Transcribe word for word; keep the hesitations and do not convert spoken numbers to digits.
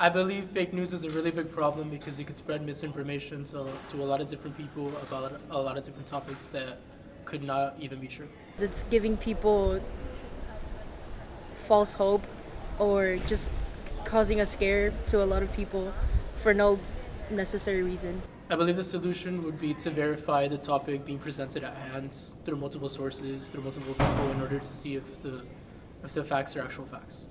I believe fake news is a really big problem because it could spread misinformation to, to a lot of different people about a lot of different topics that could not even be true. It's giving people false hope or just causing a scare to a lot of people for no necessary reason. I believe the solution would be to verify the topic being presented at hand through multiple sources, through multiple people, in order to see if the, if the facts are actual facts.